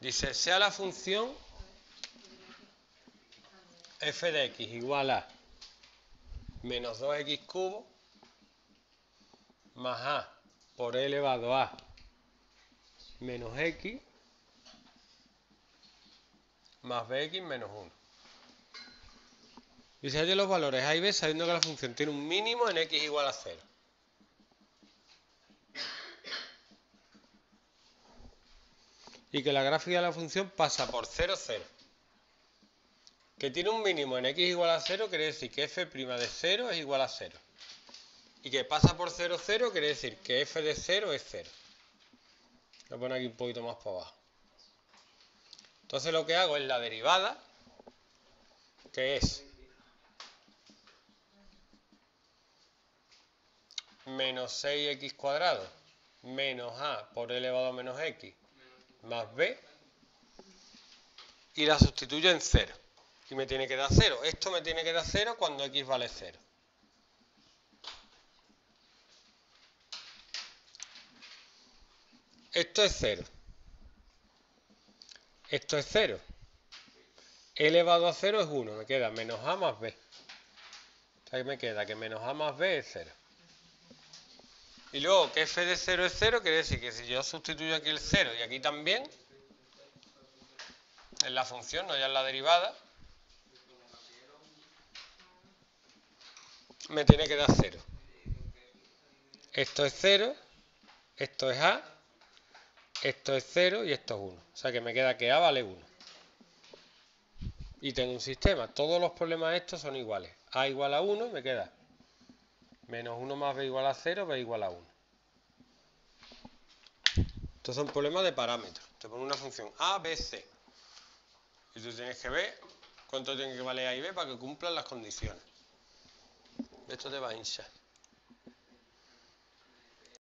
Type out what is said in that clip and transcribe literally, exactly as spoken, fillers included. Dice, sea la función f de x igual a menos dos x cubo más a por e elevado a menos x más bx menos uno. Y se hallan los valores a y b sabiendo que la función tiene un mínimo en x igual a cero. Y que la gráfica de la función pasa por cero, cero. Que tiene un mínimo en x igual a cero quiere decir que f' de cero es igual a cero. Y que pasa por cero, cero quiere decir que f de cero es cero. Lo pongo aquí un poquito más para abajo. Entonces lo que hago es la derivada, que es menos seis x cuadrado menos a por elevado a menos x más b, y la sustituyo en cero. Y me tiene que dar cero. Esto me tiene que dar cero cuando x vale cero. Esto es cero. Esto es cero. E elevado a cero es uno. Me queda menos a más b. O sea, que me queda que menos a más b es cero. Y luego que f de cero es cero, quiere decir que si yo sustituyo aquí el cero y aquí también, en la función, no ya en la derivada, me tiene que dar cero. Esto es cero, esto es a, esto es cero y esto es uno. O sea que me queda que a vale uno. Y tengo un sistema. Todos los problemas estos son iguales. A igual a uno y me queda menos uno más b igual a cero, b igual a uno. Estos son problemas de parámetros. Te pone una función a, b, c. Y tú tienes que ver cuánto tiene que valer a y b para que cumplan las condiciones. Esto te va a hinchar.